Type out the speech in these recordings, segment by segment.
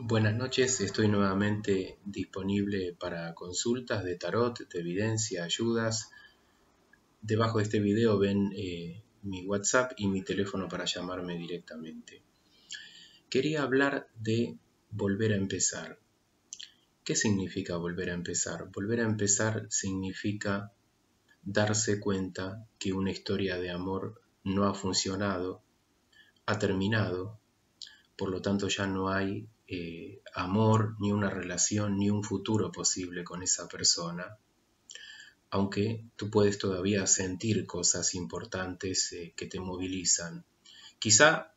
Buenas noches, estoy nuevamente disponible para consultas de tarot, de evidencia, ayudas. Debajo de este video ven mi WhatsApp y mi teléfono para llamarme directamente. Quería hablar de volver a empezar. ¿Qué significa volver a empezar? Volver a empezar significa darse cuenta que una historia de amor no ha funcionado, ha terminado, por lo tanto ya no hay amor, ni una relación, ni un futuro posible con esa persona, aunque tú puedes todavía sentir cosas importantes que te movilizan. Quizá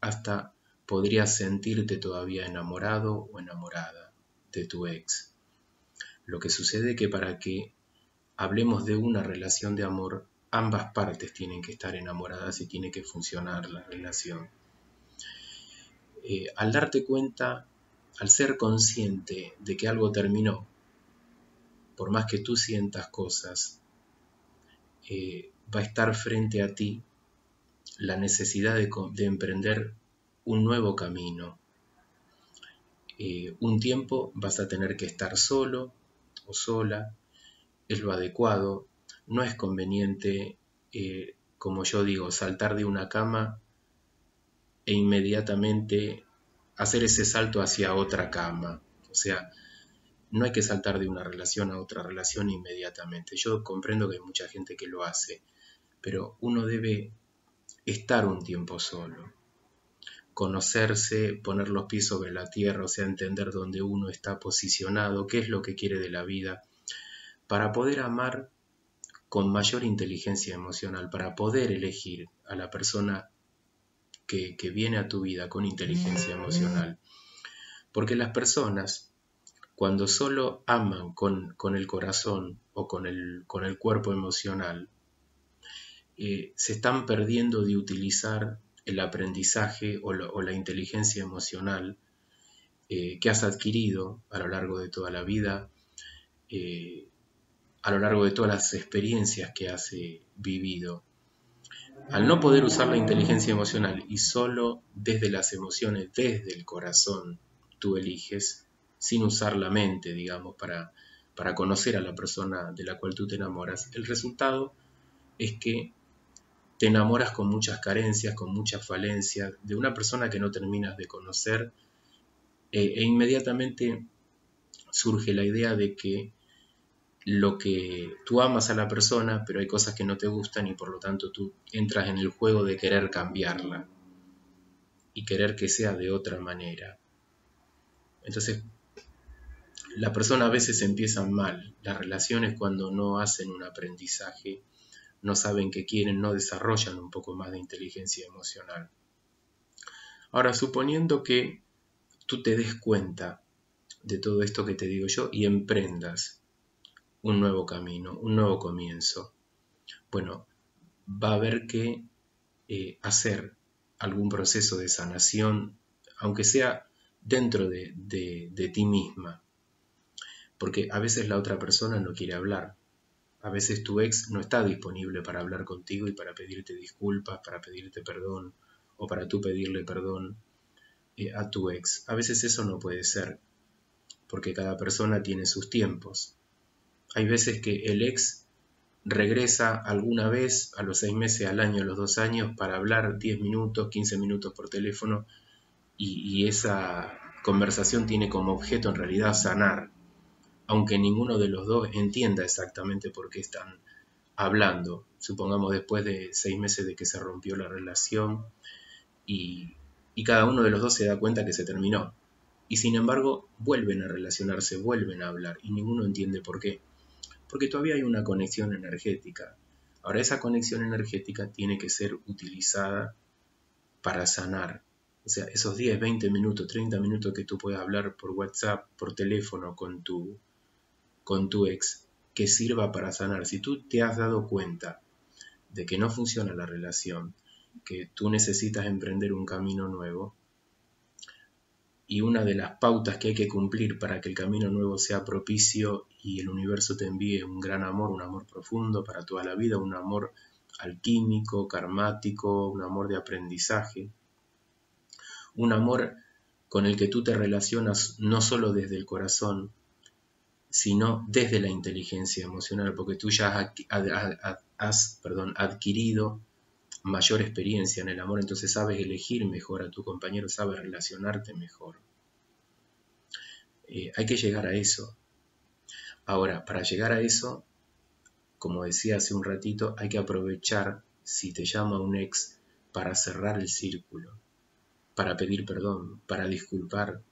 hasta podrías sentirte todavía enamorado o enamorada de tu ex. Lo que sucede es que para que hablemos de una relación de amor, ambas partes tienen que estar enamoradas y tiene que funcionar la relación. Al darte cuenta, al ser consciente de que algo terminó, por más que tú sientas cosas, va a estar frente a ti la necesidad de emprender un nuevo camino. Un tiempo vas a tener que estar solo o sola, es lo adecuado. No es conveniente, como yo digo, saltar de una cama e inmediatamente hacer ese salto hacia otra cama. O sea, no hay que saltar de una relación a otra relación inmediatamente. Yo comprendo que hay mucha gente que lo hace, pero uno debe estar un tiempo solo, conocerse, poner los pies sobre la tierra, o sea, entender dónde uno está posicionado, qué es lo que quiere de la vida, para poder amar con mayor inteligencia emocional, para poder elegir a la persona que viene a tu vida con inteligencia emocional. Porque las personas, cuando solo aman con el corazón o con el cuerpo emocional, se están perdiendo de utilizar el aprendizaje o la inteligencia emocional que has adquirido a lo largo de toda la vida, a lo largo de todas las experiencias que has vivido. Al no poder usar la inteligencia emocional y solo desde las emociones, desde el corazón, tú eliges, sin usar la mente, digamos, para conocer a la persona de la cual tú te enamoras, el resultado es que te enamoras con muchas carencias, con muchas falencias, de una persona que no terminas de conocer, e inmediatamente surge la idea de que lo que tú amas a la persona, pero hay cosas que no te gustan y por lo tanto tú entras en el juego de querer cambiarla y querer que sea de otra manera. Entonces, la persona a veces empieza mal las relaciones cuando no hacen un aprendizaje, no saben qué quieren, no desarrollan un poco más de inteligencia emocional. Ahora, suponiendo que tú te des cuenta de todo esto que te digo yo y emprendas un nuevo camino, un nuevo comienzo, bueno, va a haber que hacer algún proceso de sanación, aunque sea dentro de ti misma. Porque a veces la otra persona no quiere hablar. A veces tu ex no está disponible para hablar contigo y para pedirte disculpas, para pedirte perdón o para tú pedirle perdón a tu ex. A veces eso no puede ser porque cada persona tiene sus tiempos. Hay veces que el ex regresa alguna vez a los 6 meses, al año, a los 2 años para hablar 10 minutos, 15 minutos por teléfono y esa conversación tiene como objeto en realidad sanar, aunque ninguno de los dos entienda exactamente por qué están hablando. Supongamos después de 6 meses de que se rompió la relación y cada uno de los dos se da cuenta que se terminó. Y sin embargo vuelven a relacionarse, vuelven a hablar y ninguno entiende por qué. Porque todavía hay una conexión energética. Ahora esa conexión energética tiene que ser utilizada para sanar. O sea, esos 10, 20 minutos, 30 minutos que tú puedas hablar por WhatsApp, por teléfono con tu ex, que sirva para sanar. Si tú te has dado cuenta de que no funciona la relación, que tú necesitas emprender un camino nuevo, y una de las pautas que hay que cumplir para que el camino nuevo sea propicio y el universo te envíe un gran amor, un amor profundo para toda la vida, un amor alquímico, karmático, un amor de aprendizaje, un amor con el que tú te relacionas no solo desde el corazón, sino desde la inteligencia emocional, porque tú ya has adquirido mayor experiencia en el amor, entonces sabes elegir mejor a tu compañero, sabes relacionarte mejor. Hay que llegar a eso. Ahora, para llegar a eso, como decía hace un ratito, hay que aprovechar, si te llama un ex, para cerrar el círculo, para pedir perdón, para disculpar,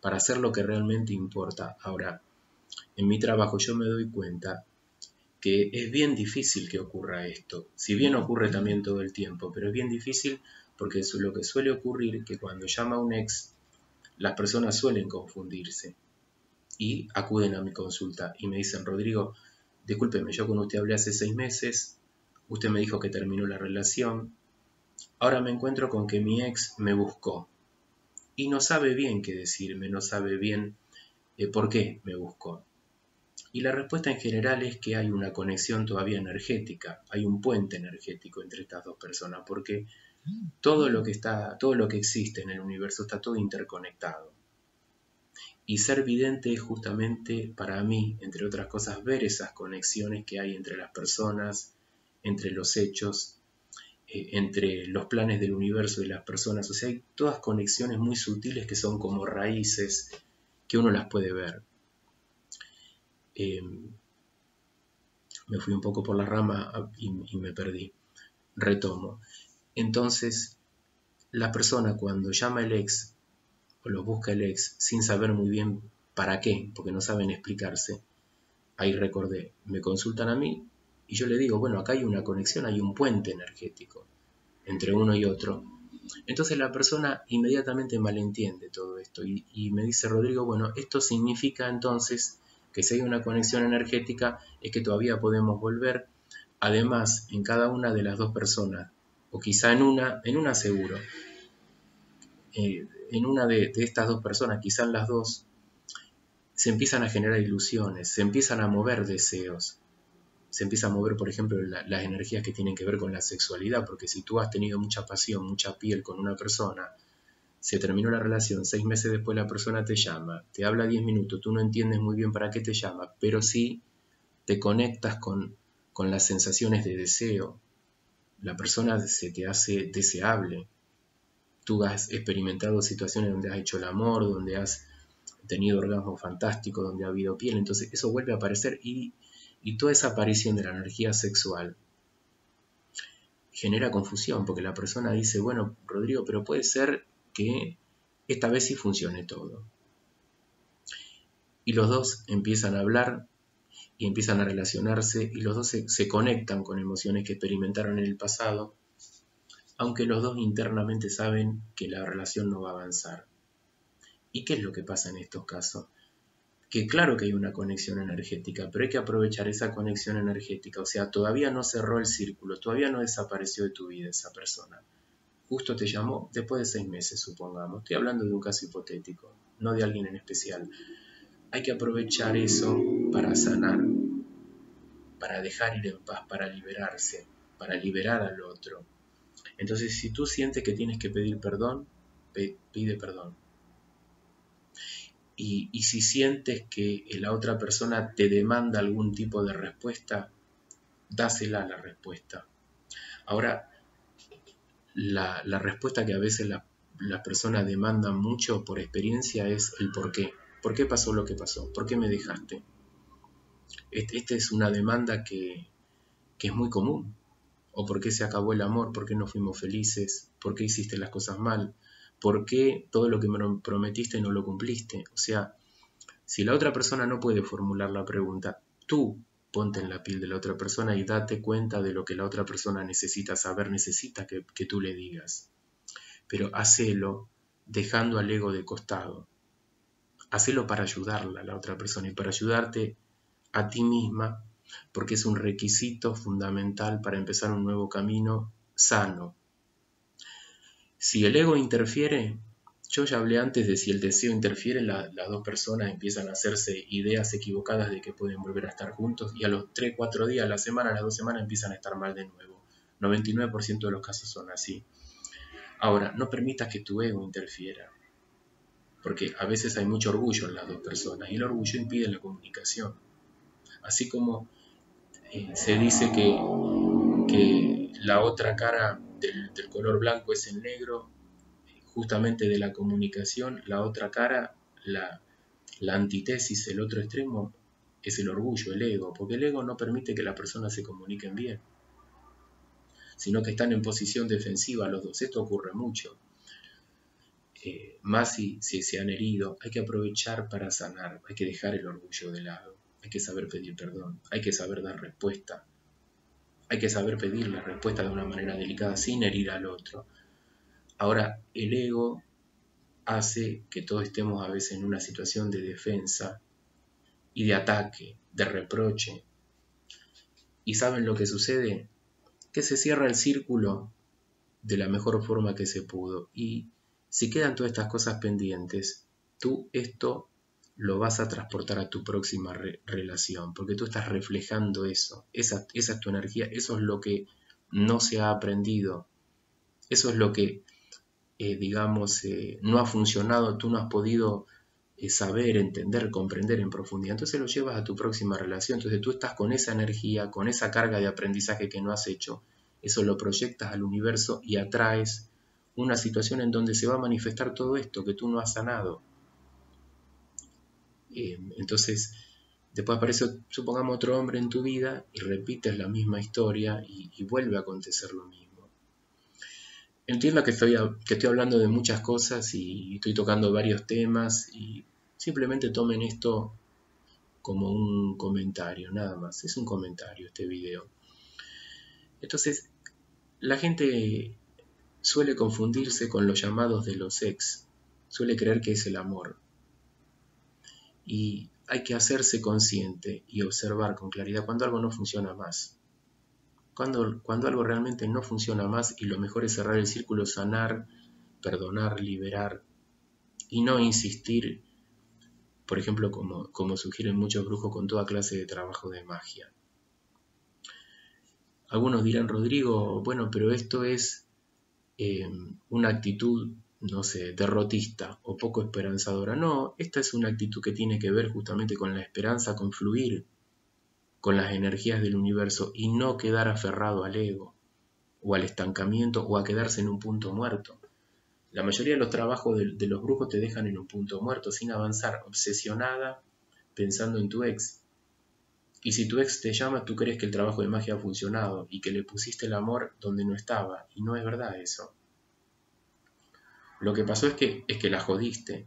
para hacer lo que realmente importa. Ahora, en mi trabajo yo me doy cuenta que es bien difícil que ocurra esto, si bien ocurre también todo el tiempo, pero es bien difícil porque es lo que suele ocurrir, que cuando llama un ex, las personas suelen confundirse y acuden a mi consulta y me dicen: Rodrigo, discúlpeme, yo con usted hablé hace 6 meses, usted me dijo que terminó la relación, ahora me encuentro con que mi ex me buscó y no sabe bien qué decirme, no sabe bien por qué me buscó. Y la respuesta en general es que hay una conexión todavía energética, hay un puente energético entre estas dos personas, porque todo lo que existe en el universo está todo interconectado. Y ser vidente es justamente para mí, entre otras cosas, ver esas conexiones que hay entre las personas, entre los hechos, entre los planes del universo y las personas. O sea, hay todas conexiones muy sutiles que son como raíces que uno las puede ver. Me fui un poco por la rama y me perdí. Retomo. Entonces, la persona cuando llama el ex o lo busca el ex sin saber muy bien para qué, porque no saben explicarse, ahí recordé, me consultan a mí y yo le digo, bueno, acá hay una conexión, hay un puente energético entre uno y otro. Entonces la persona inmediatamente malentiende todo esto y me dice: Rodrigo, bueno, esto significa entonces que si hay una conexión energética es que todavía podemos volver. Además, en cada una de las dos personas, o quizá en una seguro, en una de estas dos personas, quizá en las dos, se empiezan a generar ilusiones, se empiezan a mover deseos, se empieza a mover, por ejemplo, las energías que tienen que ver con la sexualidad, porque si tú has tenido mucha pasión, mucha piel con una persona, se terminó la relación, 6 meses después la persona te llama, te habla 10 minutos, tú no entiendes muy bien para qué te llama, pero sí te conectas con las sensaciones de deseo. La persona se te hace deseable. Tú has experimentado situaciones donde has hecho el amor, donde has tenido orgasmo fantástico, donde ha habido piel. Entonces eso vuelve a aparecer y toda esa aparición de la energía sexual genera confusión. Porque la persona dice, bueno, Rodrigo, pero puede ser que esta vez sí funcione todo. Y los dos empiezan a hablar y empiezan a relacionarse, y los dos se conectan con emociones que experimentaron en el pasado, aunque los dos internamente saben que la relación no va a avanzar. ¿Y qué es lo que pasa en estos casos? Que claro que hay una conexión energética, pero hay que aprovechar esa conexión energética, o sea, todavía no cerró el círculo, todavía no desapareció de tu vida esa persona. Justo te llamó después de 6 meses, supongamos. Estoy hablando de un caso hipotético, no de alguien en especial. Hay que aprovechar eso para sanar, para dejar ir en paz, para liberarse, para liberar al otro. Entonces, si tú sientes que tienes que pedir perdón, pide perdón. Y si sientes que la otra persona te demanda algún tipo de respuesta, dásela la respuesta. Ahora, la respuesta que a veces las personas demandan mucho por experiencia es el por qué. ¿Por qué pasó lo que pasó? ¿Por qué me dejaste? Esta es una demanda que es muy común. ¿O por qué se acabó el amor? ¿Por qué no fuimos felices? ¿Por qué hiciste las cosas mal? ¿Por qué todo lo que me prometiste no lo cumpliste? O sea, si la otra persona no puede formular la pregunta, tú ponte en la piel de la otra persona y date cuenta de lo que la otra persona necesita saber, necesita que tú le digas. Pero hacelo dejando al ego de costado. Hacelo para ayudarla a la otra persona y para ayudarte a ti misma, porque es un requisito fundamental para empezar un nuevo camino sano. Si el ego interfiere, yo ya hablé antes de si el deseo interfiere, las dos personas empiezan a hacerse ideas equivocadas de que pueden volver a estar juntos y a los 3, 4 días, la semana, las 2 semanas empiezan a estar mal de nuevo. 99% de los casos son así. Ahora, no permitas que tu ego interfiera. porque a veces hay mucho orgullo en las dos personas y el orgullo impide la comunicación. Así como se dice que la otra cara del color blanco es el negro, justamente de la comunicación, la otra cara, la antítesis, el otro extremo, es el orgullo, el ego, porque el ego no permite que las personas se comuniquen bien, sino que están en posición defensiva los dos. Esto ocurre mucho, más si se han herido. Hay que aprovechar para sanar, hay que dejar el orgullo de lado, hay que saber pedir perdón, hay que saber dar respuesta, hay que saber pedir la respuesta de una manera delicada sin herir al otro. Ahora, el ego hace que todos estemos a veces en una situación de defensa y de ataque, de reproche. ¿Y saben lo que sucede? Que se cierra el círculo de la mejor forma que se pudo. Y si quedan todas estas cosas pendientes, tú esto lo vas a transportar a tu próxima relación, porque tú estás reflejando eso. Esa es tu energía, eso es lo que no se ha aprendido, eso es lo que, no ha funcionado, tú no has podido saber, entender, comprender en profundidad. Entonces lo llevas a tu próxima relación, entonces tú estás con esa energía, con esa carga de aprendizaje que no has hecho, eso lo proyectas al universo y atraes una situación en donde se va a manifestar todo esto que tú no has sanado. Entonces, después aparece, supongamos, otro hombre en tu vida y repites la misma historia y vuelve a acontecer lo mismo. Entiendo que estoy hablando de muchas cosas y estoy tocando varios temas, y simplemente tomen esto como un comentario, nada más. Es un comentario este video. Entonces, la gente suele confundirse con los llamados de los ex, suele creer que es el amor. Y hay que hacerse consciente y observar con claridad cuando algo no funciona más. Cuando algo realmente no funciona más, y lo mejor es cerrar el círculo, sanar, perdonar, liberar. Y no insistir, por ejemplo, como sugieren muchos brujos, con toda clase de trabajo de magia. Algunos dirán, Rodrigo, bueno, pero esto es una actitud, no sé, derrotista o poco esperanzadora. No, esta es una actitud que tiene que ver justamente con la esperanza, con fluir con las energías del universo y no quedar aferrado al ego o al estancamiento o a quedarse en un punto muerto. La mayoría de los trabajos de los brujos te dejan en un punto muerto, sin avanzar, obsesionada, pensando en tu ex. Y si tu ex te llama, tú crees que el trabajo de magia ha funcionado y que le pusiste el amor donde no estaba, y no es verdad eso. Lo que pasó es que la jodiste.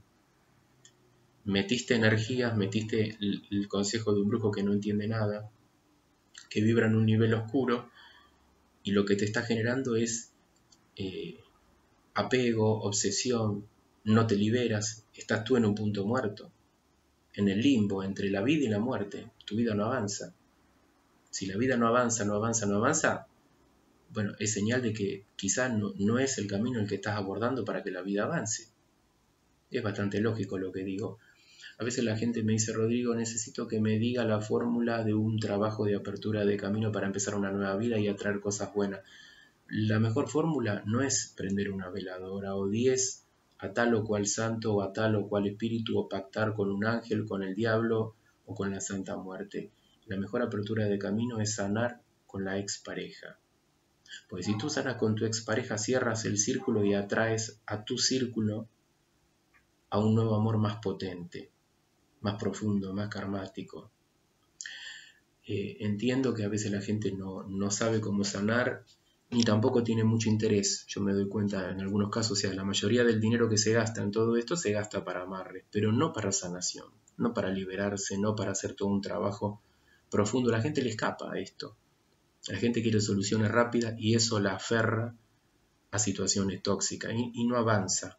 Metiste energías, metiste el consejo de un brujo que no entiende nada, que vibra en un nivel oscuro, y lo que te está generando es apego, obsesión, no te liberas, estás tú en un punto muerto, en el limbo, entre la vida y la muerte, tu vida no avanza. Si la vida no avanza, no avanza, no avanza, bueno, es señal de que quizás no es el camino el que estás abordando para que la vida avance. Es bastante lógico lo que digo. A veces la gente me dice, Rodrigo, necesito que me diga la fórmula de un trabajo de apertura de camino para empezar una nueva vida y atraer cosas buenas. La mejor fórmula no es prender una veladora o 10 a tal o cual santo o a tal o cual espíritu, o pactar con un ángel, con el diablo o con la Santa Muerte. La mejor apertura de camino es sanar con la expareja. Porque si tú sanas con tu expareja, cierras el círculo y atraes a tu círculo a un nuevo amor más potente, más profundo, más karmático. Entiendo que a veces la gente no sabe cómo sanar, ni tampoco tiene mucho interés. Yo me doy cuenta en algunos casos, o sea, la mayoría del dinero que se gasta en todo esto se gasta para amarres, pero no para sanación, no para liberarse, no para hacer todo un trabajo profundo. La gente le escapa a esto. La gente quiere soluciones rápidas y eso la aferra a situaciones tóxicas y no avanza.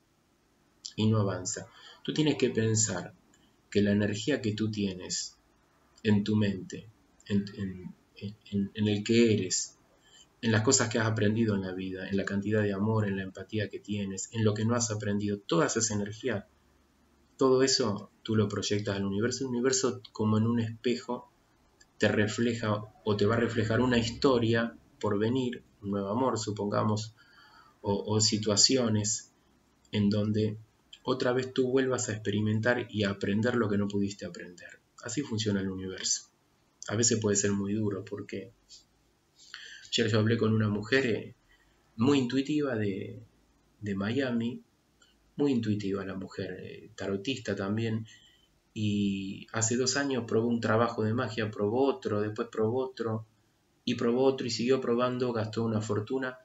Tú tienes que pensar que la energía que tú tienes en tu mente, en el que eres, en las cosas que has aprendido en la vida, en la cantidad de amor, en la empatía que tienes, en lo que no has aprendido, toda esa energía, todo eso tú lo proyectas al universo. El universo, como en un espejo, te refleja o te va a reflejar una historia por venir, un nuevo amor, supongamos, o situaciones en donde otra vez tú vuelvas a experimentar y a aprender lo que no pudiste aprender. Así funciona el universo. A veces puede ser muy duro, porque ayer yo hablé con una mujer muy intuitiva de Miami, muy intuitiva la mujer, tarotista también, y hace 2 años probó un trabajo de magia, probó otro, después probó otro y siguió probando, gastó una fortuna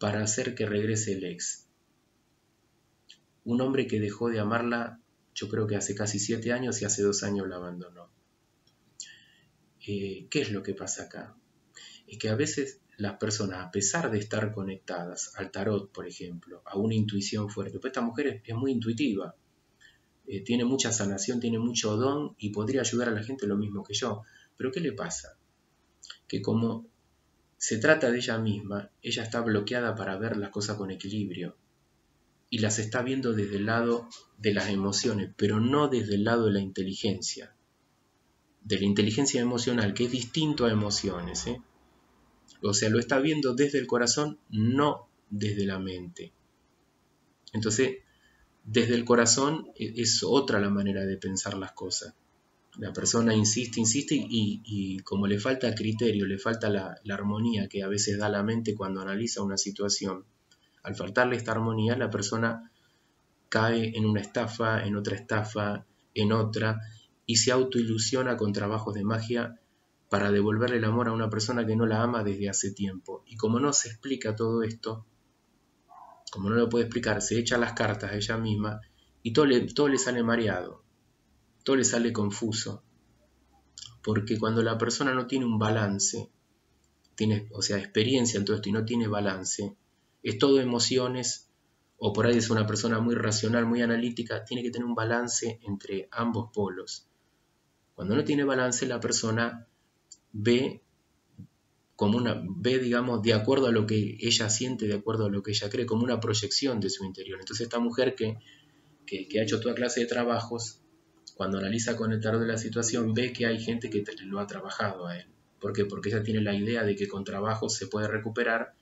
para hacer que regrese el ex. Un hombre que dejó de amarla, yo creo que hace casi 7 años, y hace 2 años la abandonó. ¿Qué es lo que pasa acá? Es que a veces las personas, a pesar de estar conectadas al tarot, por ejemplo, a una intuición fuerte, pues esta mujer es muy intuitiva, tiene mucha sanación, tiene mucho don y podría ayudar a la gente lo mismo que yo. Pero ¿qué le pasa? Que como se trata de ella misma, ella está bloqueada para ver las cosas con equilibrio y las está viendo desde el lado de las emociones, pero no desde el lado de la inteligencia. De la inteligencia emocional, que es distinto a emociones, ¿eh? O sea, lo está viendo desde el corazón, no desde la mente. Entonces, desde el corazón es otra la manera de pensar las cosas. La persona insiste, insiste, y como le falta criterio, le falta la armonía que a veces da la mente cuando analiza una situación, al faltarle esta armonía, la persona cae en una estafa, en otra estafa, en otra, y se autoilusiona con trabajos de magia para devolverle el amor a una persona que no la ama desde hace tiempo. Y como no se explica todo esto, como no lo puede explicar, se echa las cartas a ella misma y todo le sale mareado, todo le sale confuso. Porque cuando la persona no tiene un balance, o sea, experiencia en todo esto y no tiene balance, es todo emociones, o por ahí es una persona muy racional, muy analítica, tiene que tener un balance entre ambos polos. Cuando no tiene balance, la persona ve, digamos, de acuerdo a lo que ella siente, de acuerdo a lo que ella cree, como una proyección de su interior. Entonces esta mujer que ha hecho toda clase de trabajos, cuando analiza con el tarot de la situación, ve que hay gente que lo ha trabajado a él. ¿Por qué? Porque ella tiene la idea de que con trabajo se puede recuperar,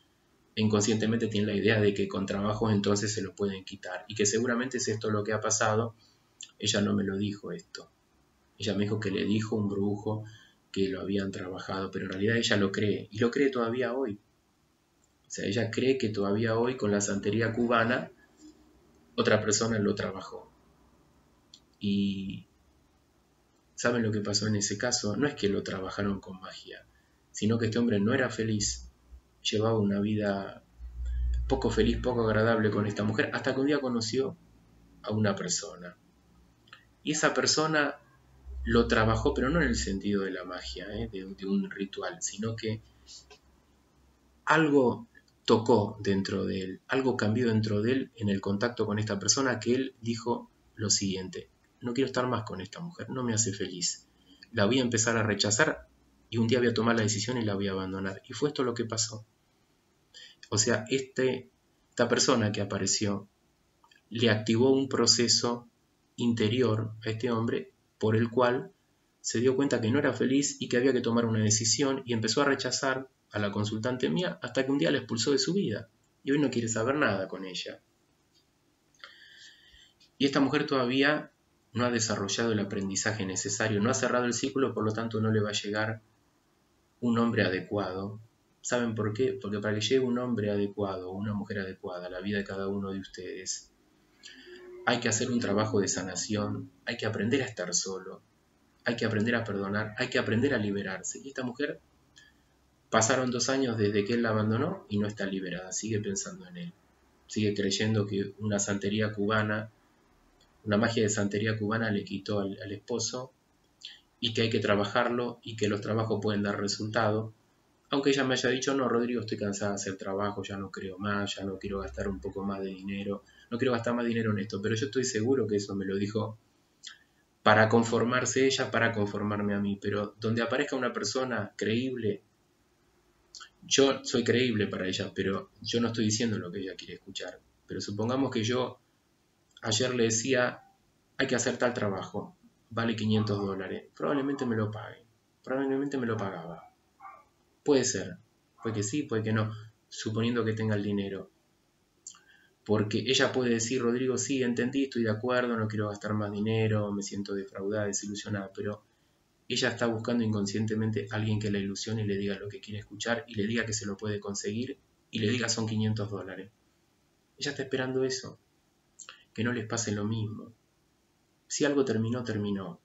inconscientemente tiene la idea de que con trabajo entonces se lo pueden quitar, y que seguramente es esto lo que ha pasado. Ella no me lo dijo esto, ella me dijo que le dijo un brujo que lo habían trabajado, pero en realidad ella lo cree, y lo cree todavía hoy. O sea, ella cree que todavía hoy con la santería cubana otra persona lo trabajó. Y ¿saben lo que pasó en ese caso? No es que lo trabajaron con magia, sino que este hombre no era feliz, llevaba una vida poco feliz, poco agradable con esta mujer, hasta que un día conoció a una persona. Y esa persona lo trabajó, pero no en el sentido de la magia, de un ritual, sino que algo tocó dentro de él, algo cambió dentro de él en el contacto con esta persona, que él dijo lo siguiente: no quiero estar más con esta mujer, no me hace feliz, la voy a empezar a rechazar y un día voy a tomar la decisión y la voy a abandonar. Y fue esto lo que pasó. O sea, esta persona que apareció le activó un proceso interior a este hombre, por el cual se dio cuenta que no era feliz y que había que tomar una decisión, y empezó a rechazar a la consultante mía hasta que un día la expulsó de su vida. Y hoy no quiere saber nada con ella. Y esta mujer todavía no ha desarrollado el aprendizaje necesario, no ha cerrado el círculo, por lo tanto no le va a llegar un hombre adecuado. ¿Saben por qué? Porque para que llegue un hombre adecuado, una mujer adecuada a la vida de cada uno de ustedes, hay que hacer un trabajo de sanación, hay que aprender a estar solo, hay que aprender a perdonar, hay que aprender a liberarse. Y esta mujer, pasaron 2 años desde que él la abandonó y no está liberada, sigue pensando en él, sigue creyendo que una santería cubana, una magia de santería cubana le quitó al esposo, y que hay que trabajarlo y que los trabajos pueden dar resultado. Aunque ella me haya dicho: no, Rodrigo, estoy cansada de hacer trabajo, ya no creo más, ya no quiero gastar un poco más de dinero, no quiero gastar más dinero en esto. Pero yo estoy seguro que eso me lo dijo para conformarse ella, para conformarme a mí. Pero donde aparezca una persona creíble, yo soy creíble para ella, pero yo no estoy diciendo lo que ella quiere escuchar. Pero supongamos que yo ayer le decía: hay que hacer tal trabajo, vale $500, probablemente me lo pague, probablemente me lo pagaba. Puede ser, puede que sí, puede que no, suponiendo que tenga el dinero. porque ella puede decir, Rodrigo, sí, entendí, estoy de acuerdo, no quiero gastar más dinero, me siento defraudada, desilusionada, pero ella está buscando inconscientemente a alguien que la ilusione y le diga lo que quiere escuchar y le diga que se lo puede conseguir y le diga son $500. Ella está esperando eso, que no les pase lo mismo. Si algo terminó, terminó.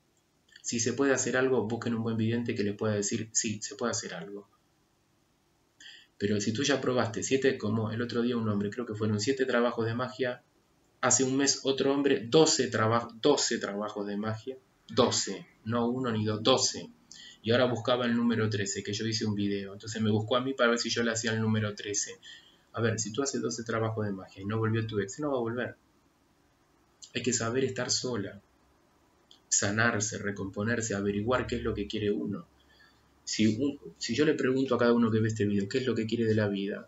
Si se puede hacer algo, busquen un buen vidente que les pueda decir, sí, se puede hacer algo. Pero si tú ya probaste 7, como el otro día un hombre, creo que fueron 7 trabajos de magia, hace un mes otro hombre, 12 trabajos de magia, 12, no 1 ni 2, 12. Y ahora buscaba el número 13, que yo hice un video, entonces me buscó a mí para ver si yo le hacía el número 13. A ver, si tú haces 12 trabajos de magia y no volvió tu ex, no va a volver. Hay que saber estar sola, sanarse, recomponerse, averiguar qué es lo que quiere uno. Si yo le pregunto a cada uno que ve este video, ¿qué es lo que quiere de la vida?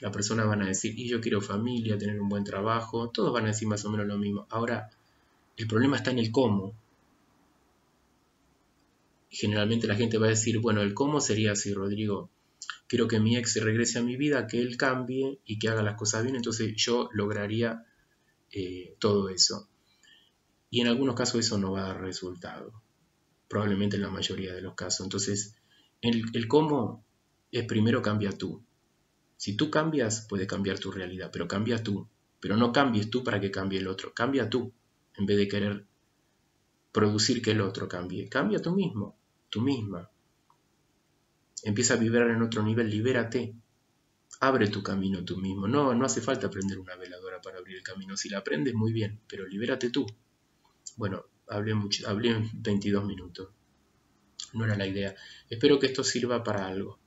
Las personas van a decir, y yo quiero familia, tener un buen trabajo, todos van a decir más o menos lo mismo. Ahora, el problema está en el cómo. Generalmente la gente va a decir, bueno, el cómo sería así, Rodrigo. Quiero que mi ex regrese a mi vida, que él cambie y que haga las cosas bien, entonces yo lograría todo eso. Y en algunos casos eso no va a dar resultado. Probablemente en la mayoría de los casos. Entonces, el cómo es primero cambia tú. Si tú cambias, puedes cambiar tu realidad, pero cambia tú. Pero no cambies tú para que cambie el otro. Cambia tú, en vez de querer producir que el otro cambie. Cambia tú mismo, tú misma. Empieza a vibrar en otro nivel, libérate. Abre tu camino tú mismo. No hace falta prender una veladora para abrir el camino. Si la aprendes, muy bien, pero libérate tú. Bueno, hablé 22 minutos. No era la idea. Espero que esto sirva para algo.